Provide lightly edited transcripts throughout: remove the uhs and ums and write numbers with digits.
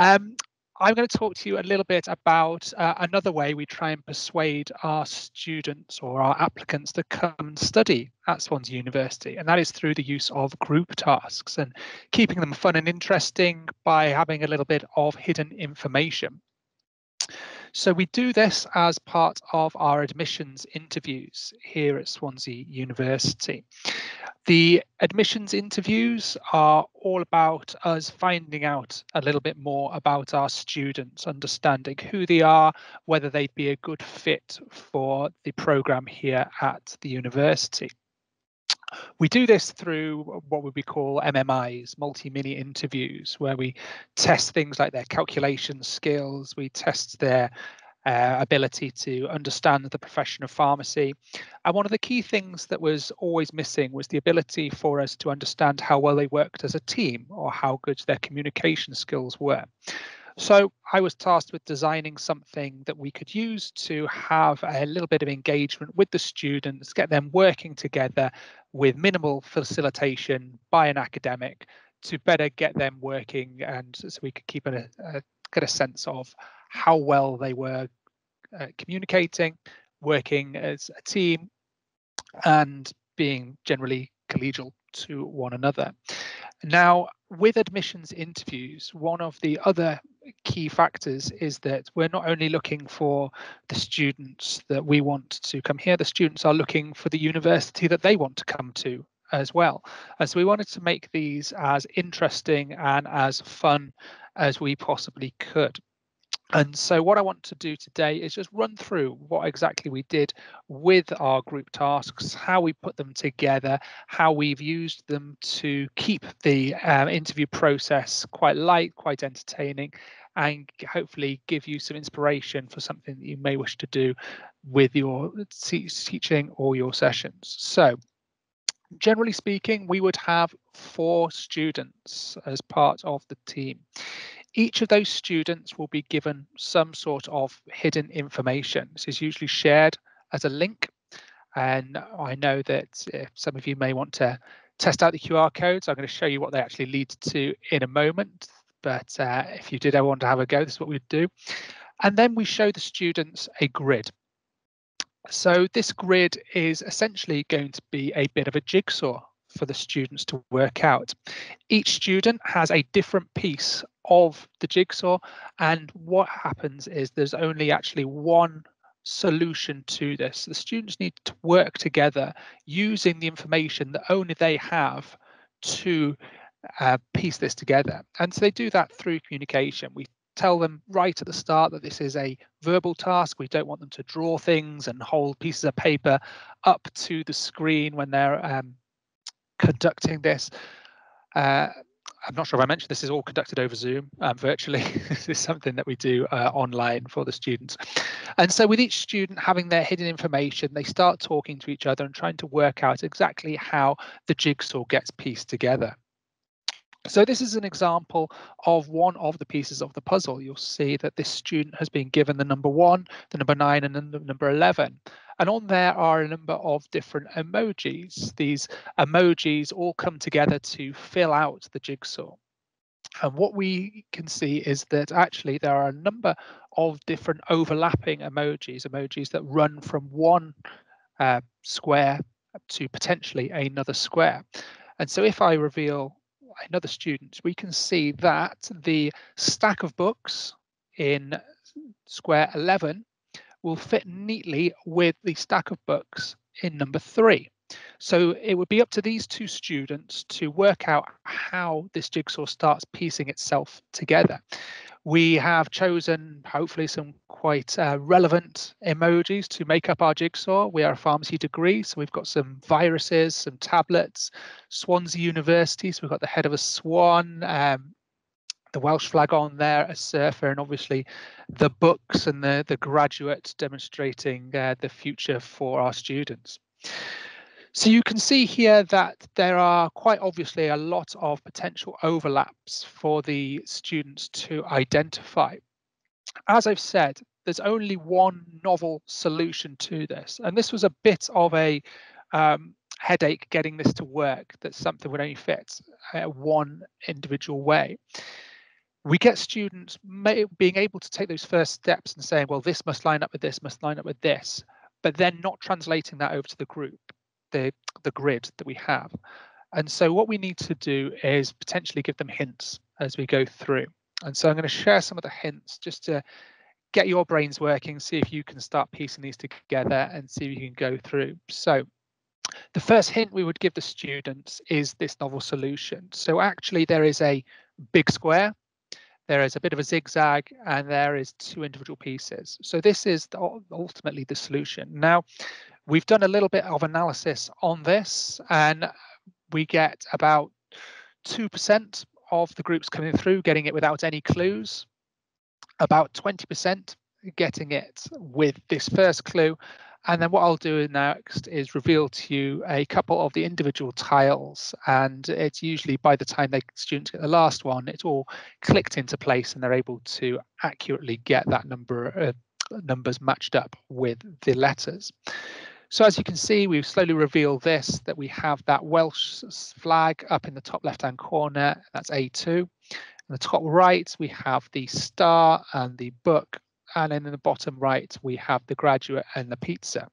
I'm going to talk to you a little bit about another way we try and persuade our students or our applicants to come and study at Swansea University, and that is through the use of group tasks and keeping them fun and interesting by having a little bit of hidden information. So we do this as part of our admissions interviews here at Swansea University. The admissions interviews are all about us finding out a little bit more about our students, understanding who they are, whether they'd be a good fit for the programme here at the university. We do this through what we call MMIs, multi-mini interviews, where we test things like their calculation skills, we test their ability to understand the profession of pharmacy. And one of the key things that was always missing was the ability for us to understand how well they worked as a team or how good their communication skills were. So I was tasked with designing something that we could use to have a little bit of engagement with the students, get them working together with minimal facilitation by an academic to better get them working, and so we could get a sense of how well they were communicating, working as a team, and being generally collegial to one another. Now, with admissions interviews, one of the other key factors is that we're not only looking for the students that we want to come here, the students are looking for the university that they want to come to as well. And so we wanted to make these as interesting and as fun as we possibly could. And so what I want to do today is just run through what exactly we did with our group tasks, how we put them together, how we've used them to keep the interview process quite light, quite entertaining, and hopefully give you some inspiration for something that you may wish to do with your teaching or your sessions. So generally speaking, we would have 4 students as part of the team. Each of those students will be given some sort of hidden information. This is usually shared as a link, and I know that some of you may want to test out the QR codes. I'm going to show you what they actually lead to in a moment, but if you did want to have a go, this is what we'd do. And then we show the students a grid. So this grid is essentially going to be a bit of a jigsaw for the students to work out. Each student has a different piece of the jigsaw, and what happens is there's only actually one solution to this. The students need to work together using the information that only they have to piece this together. And so they do that through communication. We tell them right at the start that this is a verbal task. We don't want them to draw things and hold pieces of paper up to the screen when they're conducting this. I'm not sure if I mentioned this is all conducted over Zoom virtually. This is something that we do online for the students. And so with each student having their hidden information, they start talking to each other and trying to work out exactly how the jigsaw gets pieced together. So this is an example of one of the pieces of the puzzle. You'll see that this student has been given the number 1, the number 9 and the number 11. And on there are a number of different emojis. These emojis all come together to fill out the jigsaw. And what we can see is that actually there are a number of different overlapping emojis, emojis that run from one square to potentially another square. And so if I reveal another student, we can see that the stack of books in square 11 will fit neatly with the stack of books in number 3. So it would be up to these 2 students to work out how this jigsaw starts piecing itself together. We have chosen hopefully some quite relevant emojis to make up our jigsaw. We are a pharmacy degree, so we've got some viruses, some tablets, Swansea University, so we've got the head of a swan, the Welsh flag on there, a surfer, and obviously the books and the graduate demonstrating the future for our students. So you can see here that there are quite obviously a lot of potential overlaps for the students to identify. As I've said, there's only one novel solution to this, and this was a bit of a headache getting this to work, that something would only fit one individual way. we get students being able to take those first steps and saying, well, this must line up with this, must line up with this, but then not translating that over to the group, the grid that we have. And so what we need to do is potentially give them hints as we go through. And so I'm going to share some of the hints just to get your brains working, see if you can start piecing these together and see if you can go through. So the first hint we would give the students is this novel solution. So actually there is a big square, there is a bit of a zigzag, and there is two individual pieces. So this is ultimately the solution. Now, we've done a little bit of analysis on this, and we get about 2% of the groups coming through getting it without any clues, about 20% getting it with this first clue. And then what I'll do next is reveal to you a couple of the individual tiles, and it's usually by the time the students get the last one, it's all clicked into place and they're able to accurately get that number numbers matched up with the letters. So as you can see, we've slowly revealed this, that we have that Welsh flag up in the top left hand corner, that's A2. In the top right, we have the star and the book, and then in the bottom right, we have the graduate and the pizza.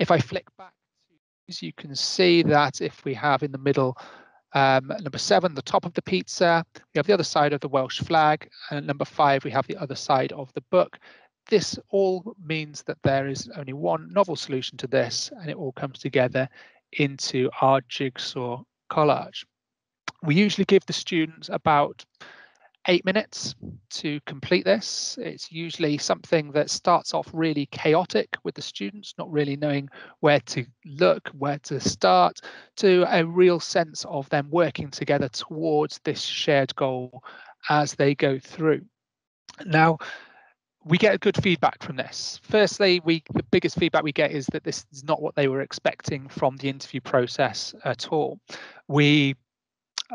If I flick back, you can see that if we have in the middle number 7, the top of the pizza, we have the other side of the Welsh flag, and at number 5, we have the other side of the book. This all means that there is only one novel solution to this, and it all comes together into our jigsaw collage. We usually give the students about 8 minutes to complete this. It's usually something that starts off really chaotic with the students, not really knowing where to look, where to start, to a real sense of them working together towards this shared goal as they go through. Now, we get good feedback from this. Firstly, the biggest feedback we get is that this is not what they were expecting from the interview process at all. We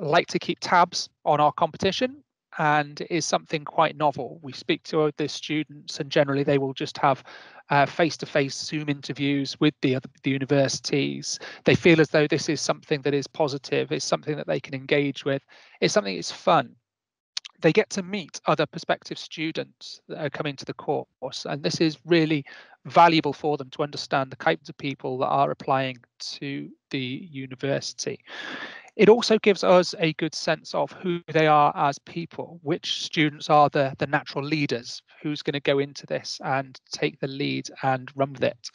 like to keep tabs on our competition, and it is something quite novel. We speak to the students, and generally they will just have face-to-face Zoom interviews with the universities. They feel as though this is something that is positive, it's something that they can engage with, it's something that's fun. They get to meet other prospective students that are coming to the course, and this is really valuable for them to understand the types of people that are applying to the university. It also gives us a good sense of who they are as people, which students are the natural leaders, who's going to go into this and take the lead and run with it,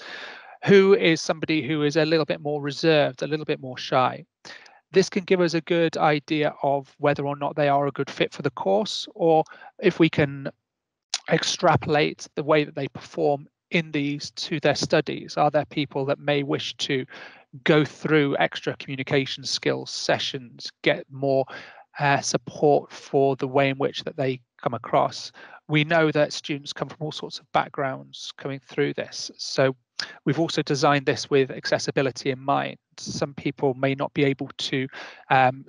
who is somebody who is a little bit more reserved, a little bit more shy. This can give us a good idea of whether or not they are a good fit for the course, or if we can extrapolate the way that they perform in these to their studies. Are there people that may wish to go through extra communication skills sessions, get more support for the way in which that they come across? We know that students come from all sorts of backgrounds coming through this. So we've also designed this with accessibility in mind. Some people may not be able to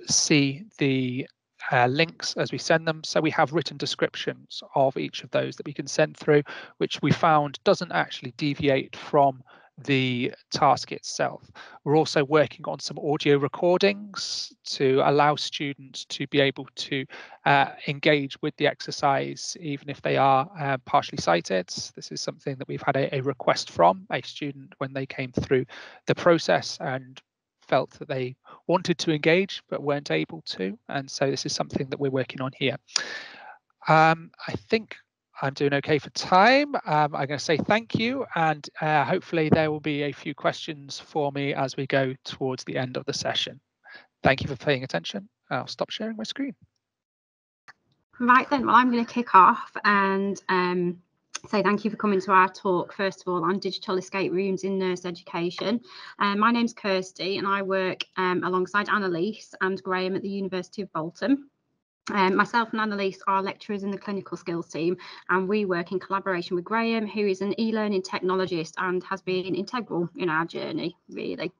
see the links as we send them, so we have written descriptions of each of those that we can send through, which we found doesn't actually deviate from the task itself. We're also working on some audio recordings to allow students to be able to engage with the exercise, even if they are partially sighted. This is something that we've had a request from a student when they came through the process and felt that they wanted to engage but weren't able to. And so this is something that we're working on here. I think I'm doing okay for time. I'm going to say thank you, and hopefully there will be a few questions for me as we go towards the end of the session. Thank you for paying attention. I'll stop sharing my screen. Right then, well, I'm going to kick off and say thank you for coming to our talk, first of all, on digital escape rooms in nurse education. My name's Kirsty, and I work alongside Annalise and Graham at the University of Bolton. Myself and Annalise are lecturers in the clinical skills team, and we work in collaboration with Graham, who is an e-learning technologist and has been integral in our journey, really.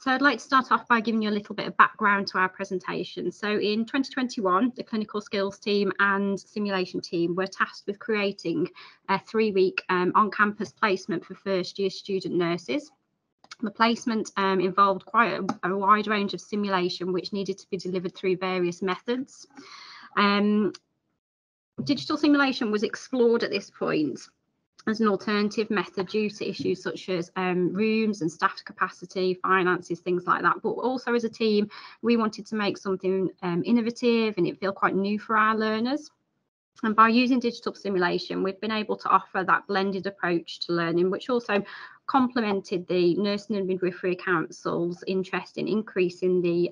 So I'd like to start off by giving you a little bit of background to our presentation. So in 2021, the clinical skills team and simulation team were tasked with creating a 3-week on-campus placement for first-year student nurses. The placement involved quite a wide range of simulation, which needed to be delivered through various methods. Digital simulation was explored at this point as an alternative method due to issues such as rooms and staff capacity, finances, things like that. But also as a team, we wanted to make something innovative and it feel quite new for our learners. And by using digital simulation, we've been able to offer that blended approach to learning, which also complemented the Nursing and Midwifery Council's interest in increasing the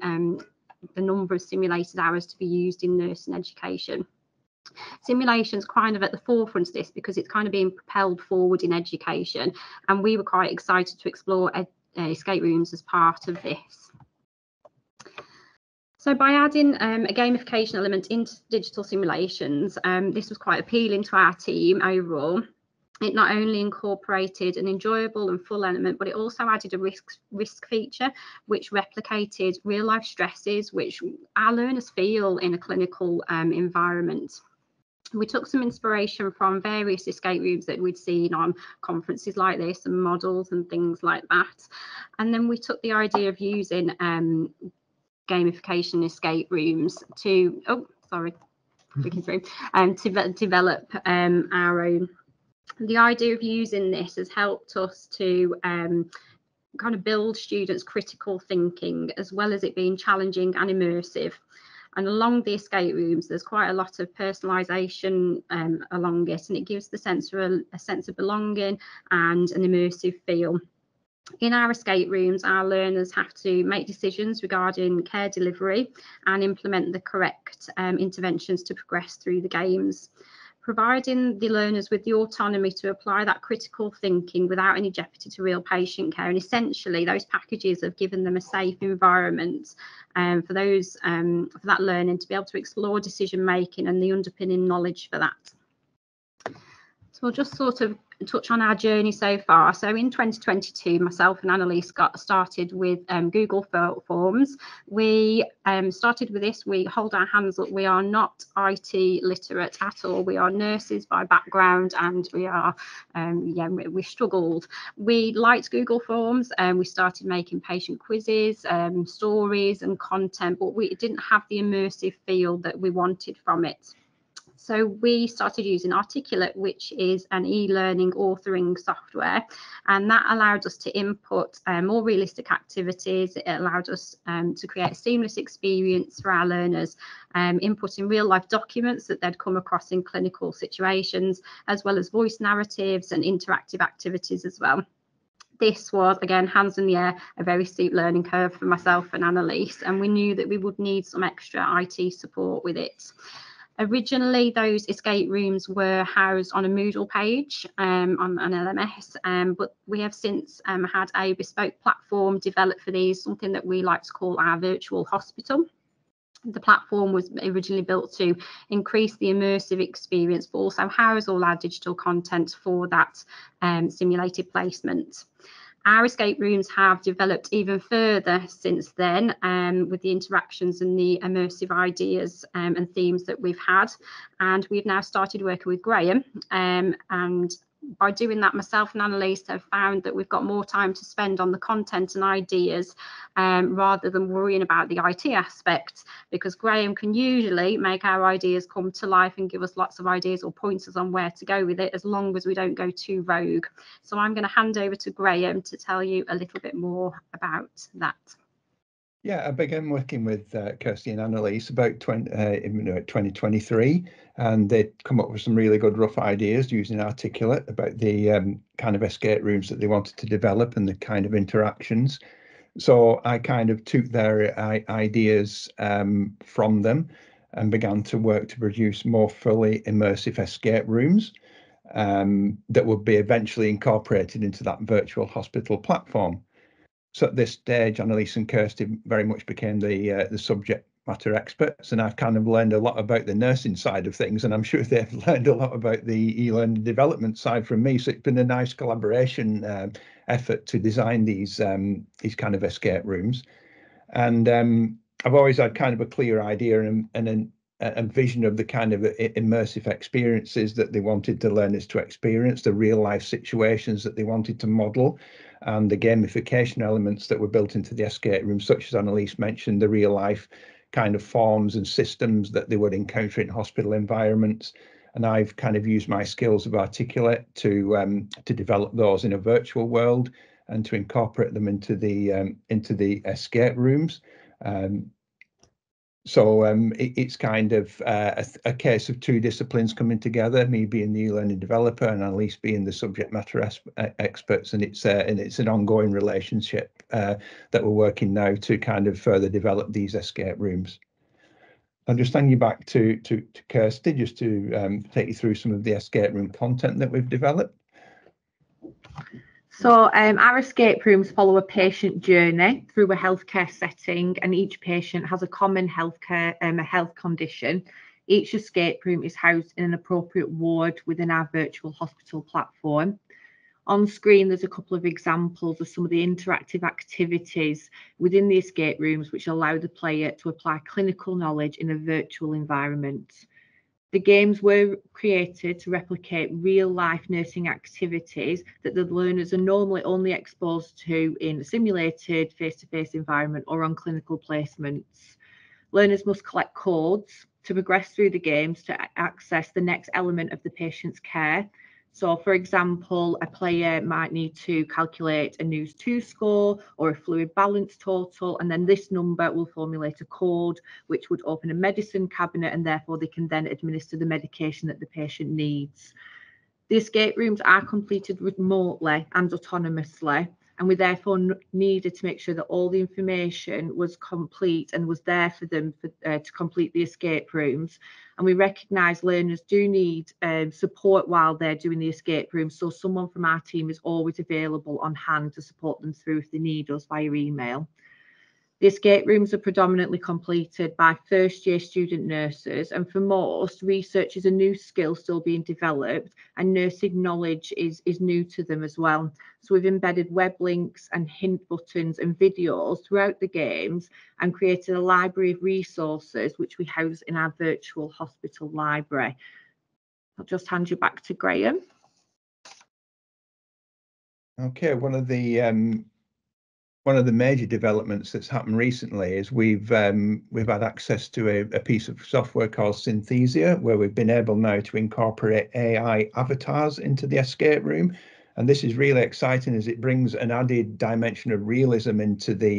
number of simulated hours to be used in nursing education. Simulation's kind of at the forefront of this because it's kind of being propelled forward in education, and we were quite excited to explore escape rooms as part of this. So by adding a gamification element into digital simulations, this was quite appealing to our team overall. It not only incorporated an enjoyable and full element, but it also added a risk feature, which replicated real life stresses, which our learners feel in a clinical environment. We took some inspiration from various escape rooms that we'd seen on conferences like this and models and things like that. And then we took the idea of using gamification escape rooms to, oh, sorry, clicking through, to develop our own. The idea of using this has helped us to kind of build students' critical thinking, as well as it being challenging and immersive. And along the escape rooms, there's quite a lot of personalisation along it, and it gives the sense of a sense of belonging and an immersive feel. In our escape rooms, our learners have to make decisions regarding care delivery and implement the correct interventions to progress through the games, providing the learners with the autonomy to apply that critical thinking without any jeopardy to real patient care. And essentially, those packages have given them a safe environment for that learning to be able to explore decision making and the underpinning knowledge for that. So we'll just sort of touch on our journey so far. So in 2022, myself and Annalise got started with Google Forms. We started with this. We hold our hands up. We are not IT literate at all. We are nurses by background, and we are, we struggled. We liked Google Forms, and we started making patient quizzes, stories and content, but we didn't have the immersive feel that we wanted from it. So we started using Articulate, which is an e-learning authoring software, and that allowed us to input more realistic activities. It allowed us to create a seamless experience for our learners, inputting real-life documents that they'd come across in clinical situations, as well as voice narratives and interactive activities as well. This was, again, hands in the air, a very steep learning curve for myself and Annalise, and we knew that we would need some extra IT support with it. Originally, those escape rooms were housed on a Moodle page on an LMS, but we have since had a bespoke platform developed for these, something that we like to call our virtual hospital. The platform was originally built to increase the immersive experience, but also house all our digital content for that simulated placement. Our escape rooms have developed even further since then with the interactions and the immersive ideas and themes that we've had. And we've now started working with Graham. And by doing that, myself and Annalise have found that we've got more time to spend on the content and ideas rather than worrying about the IT aspect, because Graham can usually make our ideas come to life and give us lots of ideas or pointers on where to go with it, as long as we don't go too rogue. So I'm going to hand over to Graham to tell you a little bit more about that. Yeah, I began working with Kirsty and Annalise about 2023, and they'd come up with some really good rough ideas using Articulate about the kind of escape rooms that they wanted to develop and the kind of interactions. So I kind of took their ideas from them and began to work to produce more fully immersive escape rooms that would be eventually incorporated into that virtual hospital platform. So at this stage, Annalise and Kirsty very much became the subject matter experts, and I've kind of learned a lot about the nursing side of things, and I'm sure they've learned a lot about the e-learning development side from me. So it's been a nice collaboration effort to design these kind of escape rooms. And I've always had kind of a clear idea and a vision of the kind of immersive experiences that they wanted the learners to experience, the real life situations that they wanted to model, and the gamification elements that were built into the escape room, such as Annalise mentioned, the real life kind of forms and systems that they would encounter in hospital environments. And I've kind of used my skills of Articulate to develop those in a virtual world and to incorporate them into the escape rooms. So it's kind of a case of two disciplines coming together, me being the e-learning developer and Annelise being the subject matter experts, and it's an ongoing relationship that we're working now to kind of further develop these escape rooms. I'll just hand you back to Kirsty just to take you through some of the escape room content that we've developed. So our escape rooms follow a patient journey through a healthcare setting, and each patient has a common health condition. Each escape room is housed in an appropriate ward within our virtual hospital platform. On screen, there's a couple of examples of some of the interactive activities within the escape rooms which allow the player to apply clinical knowledge in a virtual environment. The games were created to replicate real-life nursing activities that the learners are normally only exposed to in a simulated face-to-face environment or on clinical placements. Learners must collect codes to progress through the games to access the next element of the patient's care. So, for example, a player might need to calculate a NEWS 2 score or a fluid balance total, and then this number will formulate a code which would open a medicine cabinet, and therefore they can then administer the medication that the patient needs. The escape rooms are completed remotely and autonomously, and we therefore needed to make sure that all the information was complete and was there for them to complete the escape rooms. And we recognise learners do need support while they're doing the escape rooms, so someone from our team is always available on hand to support them through if they need us via email. The escape rooms are predominantly completed by first-year student nurses, and for most, research is a new skill still being developed, and nursing knowledge is new to them as well. So we've embedded web links and hint buttons and videos throughout the games and created a library of resources which we house in our virtual hospital library. I'll just hand you back to Graham. Okay, one of the major developments that's happened recently is we've had access to a piece of software called Synthesia, where we've been able now to incorporate AI avatars into the escape room. And this is really exciting as it brings an added dimension of realism into the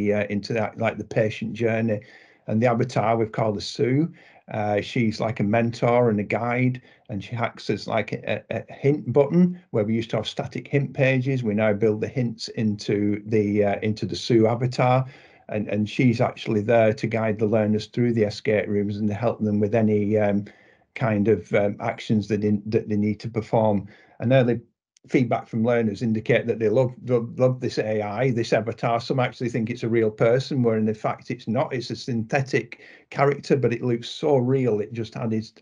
patient journey. And the avatar we've called a Sue. She's like a mentor and a guide, and she acts as like a hint button. Where we used to have static hint pages, we now build the hints into the Sue avatar, and she's actually there to guide the learners through the escape rooms and to help them with any kind of actions that they need to perform. And early feedback from learners indicate that they love this AI, this avatar. Some actually think it's a real person, where in fact it's not. It's a synthetic character, but it looks so real. It just adds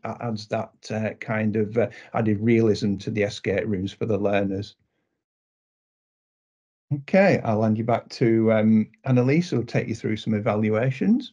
that kind of added realism to the escape rooms for the learners. Okay, I'll hand you back to Annelise, who'll take you through some evaluations.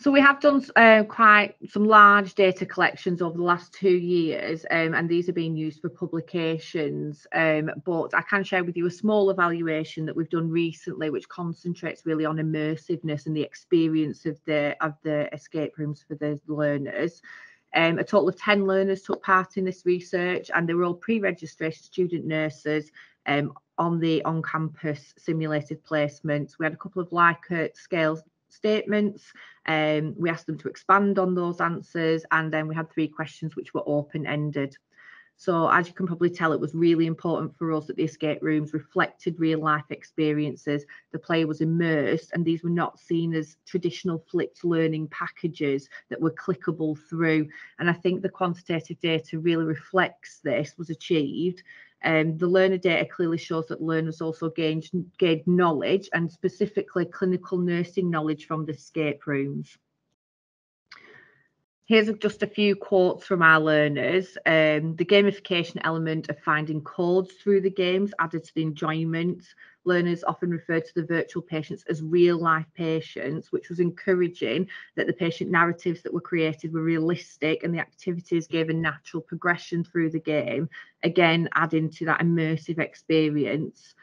So we have done quite some large data collections over the last 2 years, and these are being used for publications, but I can share with you a small evaluation that we've done recently which concentrates really on immersiveness and the experience of the escape rooms for the learners. A total of 10 learners took part in this research, and they were all pre-registered student nurses on the on-campus simulated placements. We had a couple of Likert scale statements, we asked them to expand on those answers, and then we had 3 questions which were open-ended. So as you can probably tell, it was really important for us that the escape rooms reflected real-life experiences. The player was immersed, and these were not seen as traditional flipped learning packages that were clickable through. And I think the quantitative data really reflects this was achieved. The learner data clearly shows that learners also gained knowledge, and specifically clinical nursing knowledge, from the escape rooms. Here's just a few quotes from our learners. The gamification element of finding codes through the games added to the enjoyment. learners often referred to the virtual patients as real life patients, which was encouraging that the patient narratives that were created were realistic and the activities gave a natural progression through the game, again adding to that immersive experience.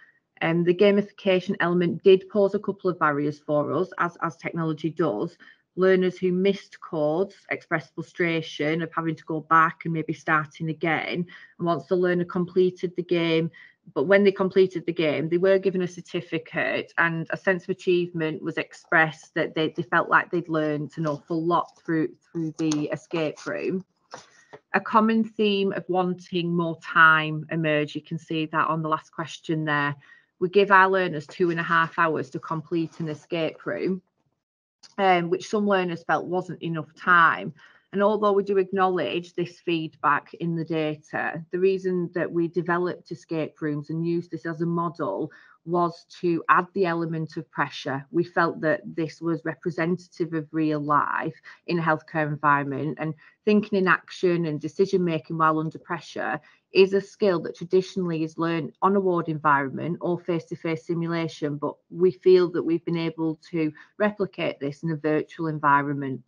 The gamification element did pose a couple of barriers for us, as technology does. Learners who missed codes expressed frustration of having to go back and maybe starting again. And once the learner completed the game, but when they completed the game, they were given a certificate, and a sense of achievement was expressed that they felt like they'd learned an awful lot through the escape room. A common theme of wanting more time emerged. You can see that on the last question there. We give our learners 2.5 hours to complete an escape room, which some learners felt wasn't enough time. And although we do acknowledge this feedback in the data, the reason that we developed escape rooms and used this as a model was to add the element of pressure. We felt that this was representative of real life in a healthcare environment, and thinking in action and decision making while under pressure is a skill that traditionally is learned on a ward environment or face-to-face simulation, but we feel that we've been able to replicate this in a virtual environment.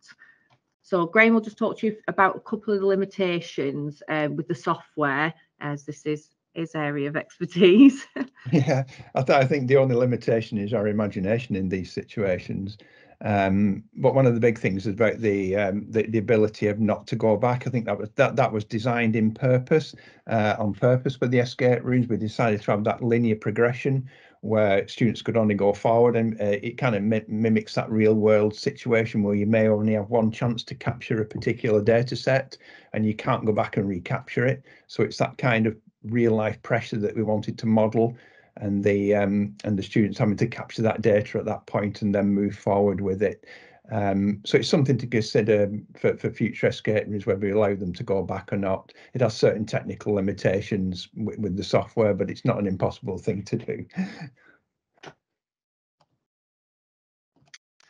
So Graham will just talk to you about a couple of the limitations with the software, as this is his area of expertise. Yeah, I think the only limitation is our imagination in these situations. But one of the big things is about the ability of not to go back. I think that was designed in purpose, on purpose with the escape rooms. We decided to have that linear progression where students could only go forward, and it kind of mimics that real world situation where you may only have one chance to capture a particular data set and you can't go back and recapture it. So it's that kind of real life pressure that we wanted to model, and the students having to capture that data at that point and then move forward with it. So it's something to consider for future escape rooms, whether we allow them to go back or not. It has certain technical limitations with the software, but it's not an impossible thing to do.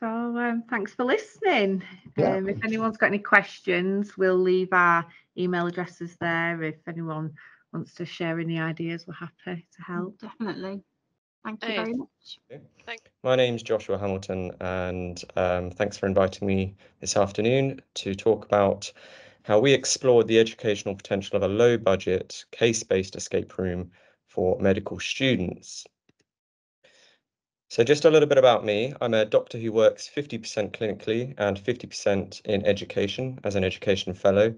So thanks for listening. Yeah. If anyone's got any questions, we'll leave our email addresses there. If anyone wants to share any ideas, we're happy to help. Definitely. Thank you very much. Thank you. My name's Joshua Hamilton, and thanks for inviting me this afternoon to talk about how we explored the educational potential of a low budget case-based escape room for medical students. So just a little bit about me. I'm a doctor who works 50% clinically and 50% in education as an education fellow.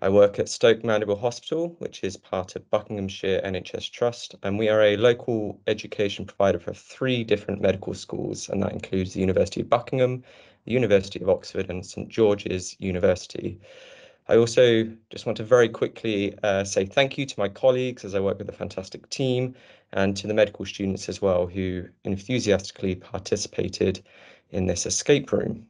I work at Stoke Mandeville Hospital, which is part of Buckinghamshire NHS Trust, and we are a local education provider for 3 different medical schools, and that includes the University of Buckingham, the University of Oxford, and St George's University. I also just want to very quickly say thank you to my colleagues, as I work with a fantastic team, and to the medical students as well, who enthusiastically participated in this escape room.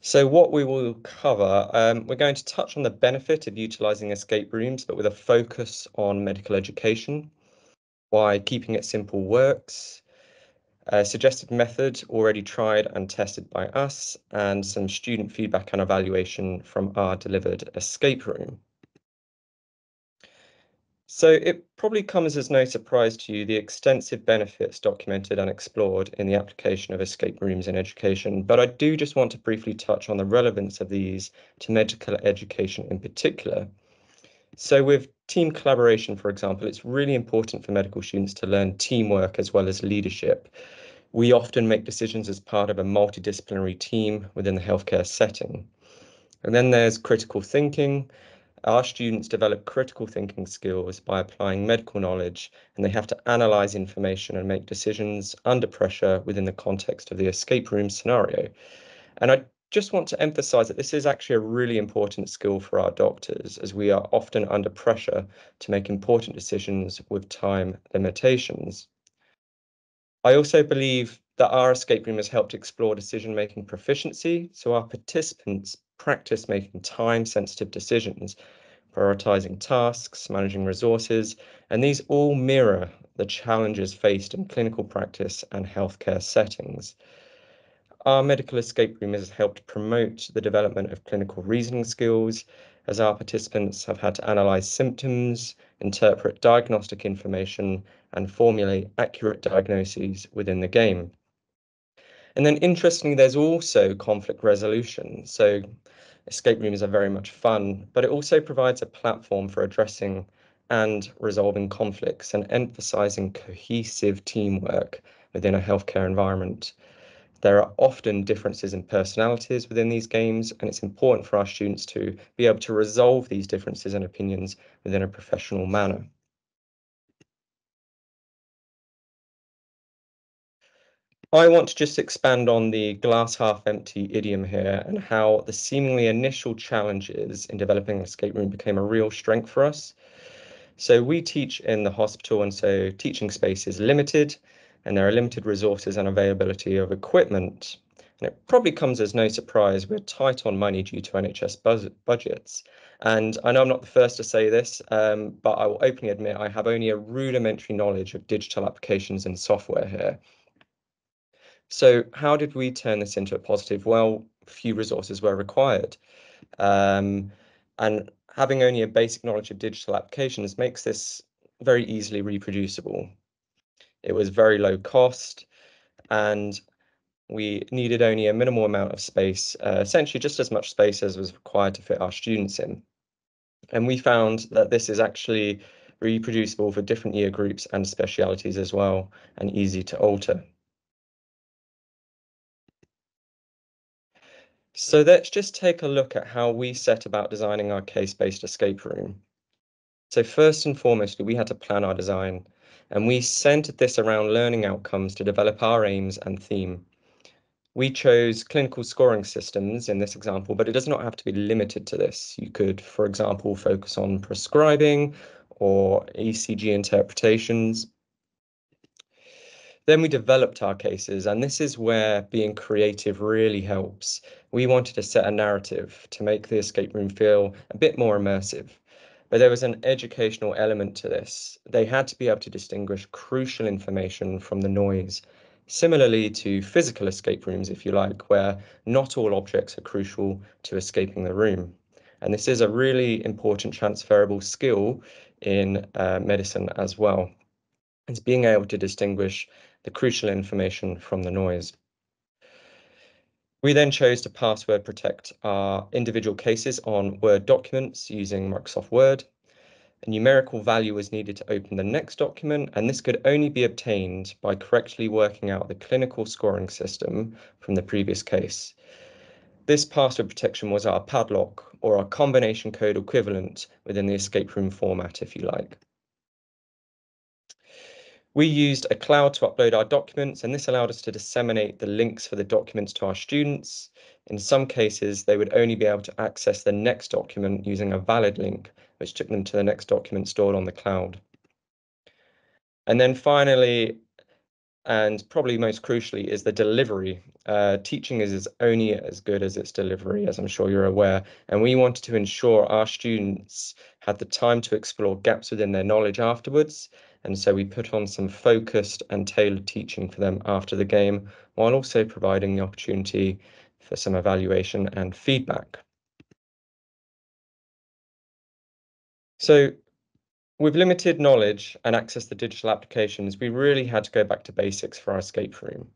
So what we will cover, we're going to touch on the benefit of utilising escape rooms, but with a focus on medical education, why keeping it simple works, a suggested method already tried and tested by us, and some student feedback and evaluation from our delivered escape room. So it probably comes as no surprise to you the extensive benefits documented and explored in the application of escape rooms in education, but I do just want to briefly touch on the relevance of these to medical education in particular. So with team collaboration, for example, it's really important for medical students to learn teamwork as well as leadership. We often make decisions as part of a multidisciplinary team within the healthcare setting. And then there's critical thinking. Our students develop critical thinking skills by applying medical knowledge, and they have to analyse information and make decisions under pressure within the context of the escape room scenario. And I just want to emphasise that this is actually a really important skill for our doctors, as we are often under pressure to make important decisions with time limitations. I also believe that our escape room has helped explore decision-making proficiency, so our participants practice making time-sensitive decisions, prioritising tasks, managing resources, and these all mirror the challenges faced in clinical practice and healthcare settings. Our medical escape room has helped promote the development of clinical reasoning skills as our participants have had to analyse symptoms, interpret diagnostic information, and formulate accurate diagnoses within the game. And then interestingly, there's also conflict resolution. So escape rooms are very much fun, but it also provides a platform for addressing and resolving conflicts and emphasising cohesive teamwork within a healthcare environment. There are often differences in personalities within these games, and it's important for our students to be able to resolve these differences and opinions within a professional manner. I want to just expand on the glass half empty idiom here and how the seemingly initial challenges in developing an escape room became a real strength for us. So we teach in the hospital, and so teaching space is limited, and there are limited resources and availability of equipment. And it probably comes as no surprise, we're tight on money due to NHS budgets. And I know I'm not the first to say this, but I will openly admit I have only a rudimentary knowledge of digital applications and software here. So how did we turn this into a positive? Well, few resources were required. And having only a basic knowledge of digital applications makes this very easily reproducible. It was very low cost, and we needed only a minimal amount of space, essentially just as much space as was required to fit our students in. And we found that this is actually reproducible for different year groups and specialities as well, and easy to alter. So let's just take a look at how we set about designing our case-based escape room. So first and foremost, we had to plan our design, and we centered this around learning outcomes to develop our aims and theme. We chose clinical scoring systems in this example, but it does not have to be limited to this. You could, for example, focus on prescribing or ECG interpretations. Then we developed our cases, and this is where being creative really helps. We wanted to set a narrative to make the escape room feel a bit more immersive, but there was an educational element to this. They had to be able to distinguish crucial information from the noise, similarly to physical escape rooms, if you like, where not all objects are crucial to escaping the room. And this is a really important transferable skill in medicine as well. It's being able to distinguish the crucial information from the noise. We then chose to password protect our individual cases on Word documents using Microsoft Word. A numerical value was needed to open the next document, and this could only be obtained by correctly working out the clinical scoring system from the previous case. This password protection was our padlock, or our combination code equivalent within the escape room format, if you like. We used a cloud to upload our documents, and this allowed us to disseminate the links for the documents to our students. In some cases, they would only be able to access the next document using a valid link, which took them to the next document stored on the cloud. And then finally, and probably most crucially, is the delivery. Teaching is only as good as its delivery, as I'm sure you're aware, and we wanted to ensure our students had the time to explore gaps within their knowledge afterwards. And so we put on some focused and tailored teaching for them after the game, while also providing the opportunity for some evaluation and feedback. So with limited knowledge and access to digital applications, we really had to go back to basics for our escape room.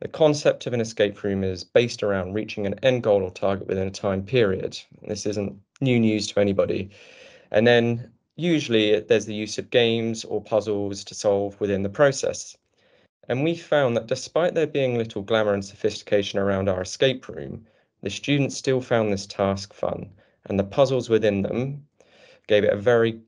The concept of an escape room is based around reaching an end goal or target within a time period. This isn't new news to anybody. And then usually there's the use of games or puzzles to solve within the process. And we found that despite there being little glamour and sophistication around our escape room, the students still found this task fun, and the puzzles within them gave it a very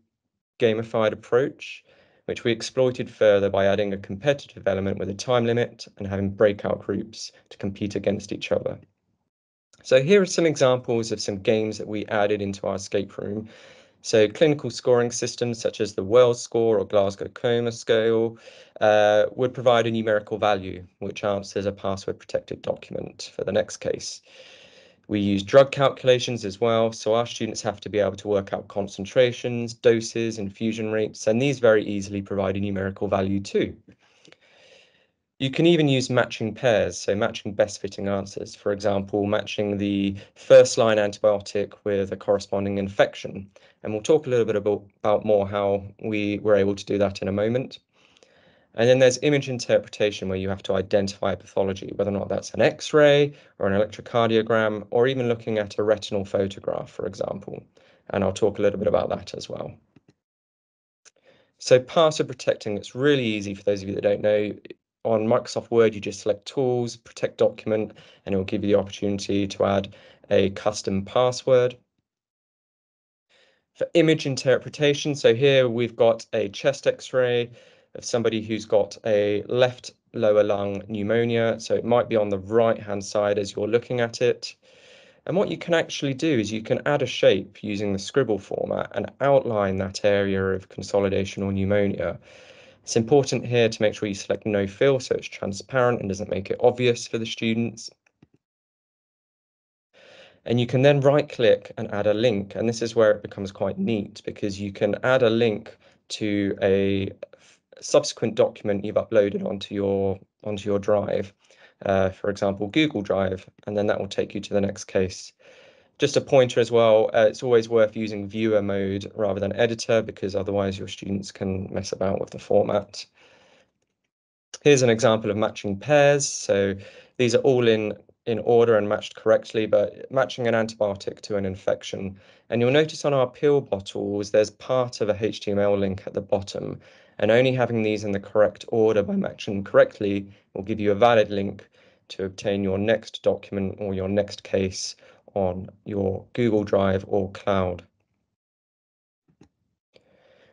gamified approach, which we exploited further by adding a competitive element with a time limit and having breakout groups to compete against each other. So here are some examples of some games that we added into our escape room. So clinical scoring systems such as the Wells score or Glasgow Coma Scale would provide a numerical value, which answers a password protected document for the next case. We use drug calculations as well, so our students have to be able to work out concentrations, doses, infusion rates, and these very easily provide a numerical value too. You can even use matching pairs, so matching best fitting answers. For example, matching the first line antibiotic with a corresponding infection. And we'll talk a little bit about more how we were able to do that in a moment. And then there's image interpretation, where you have to identify pathology, whether or not that's an X-ray or an electrocardiogram, or even looking at a retinal photograph, for example. And I'll talk a little bit about that as well. So password protecting, it's really easy for those of you that don't know. On Microsoft Word, you just select Tools, Protect Document, and it will give you the opportunity to add a custom password. For image interpretation, so here we've got a chest X-ray of somebody who's got a left lower lung pneumonia, so it might be on the right-hand side as you're looking at it. And what you can actually do is you can add a shape using the scribble format and outline that area of consolidation or pneumonia. It's important here to make sure you select no fill so it's transparent and doesn't make it obvious for the students. And you can then right click and add a link, and this is where it becomes quite neat, because you can add a link to a subsequent document you've uploaded onto your drive, for example Google Drive, and then that will take you to the next case. Just a pointer as well, it's always worth using viewer mode rather than editor, because otherwise your students can mess about with the format. Here's an example of matching pairs. So these are all in order and matched correctly, but matching an antibiotic to an infection. And you'll notice on our pill bottles, there's part of a HTML link at the bottom, and only having these in the correct order by matching correctly will give you a valid link to obtain your next document or your next case on your Google Drive or cloud.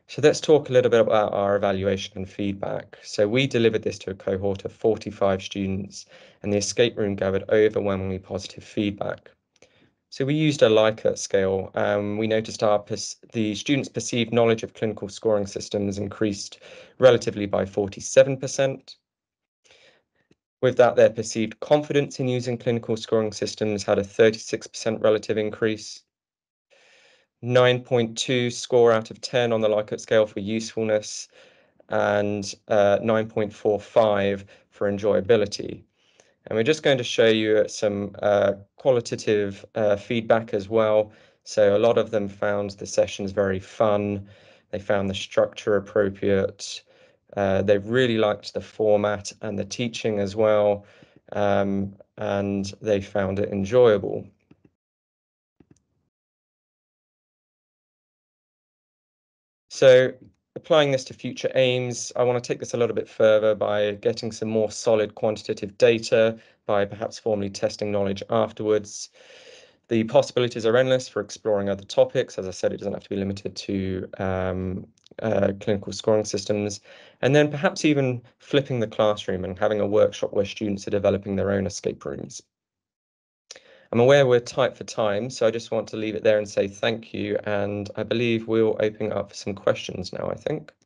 So let's talk a little bit about our evaluation and feedback. So we delivered this to a cohort of 45 students, and the escape room gathered overwhelmingly positive feedback. So we used a Likert scale. We noticed the students' perceived knowledge of clinical scoring systems increased relatively by 47%. With that, their perceived confidence in using clinical scoring systems had a 36% relative increase. 9.2 score out of 10 on the Likert scale for usefulness, and 9.45 for enjoyability. And we're just going to show you some qualitative feedback as well. So a lot of them found the sessions very fun. They found the structure appropriate. They really liked the format and the teaching as well, and they found it enjoyable. So applying this to future aims, I want to take this a little bit further by getting some more solid quantitative data, by perhaps formally testing knowledge afterwards. The possibilities are endless for exploring other topics. As I said, it doesn't have to be limited to clinical scoring systems. And then perhaps even flipping the classroom and having a workshop where students are developing their own escape rooms. I'm aware we're tight for time, so I just want to leave it there and say thank you. And I believe we'll open up for some questions now, I think.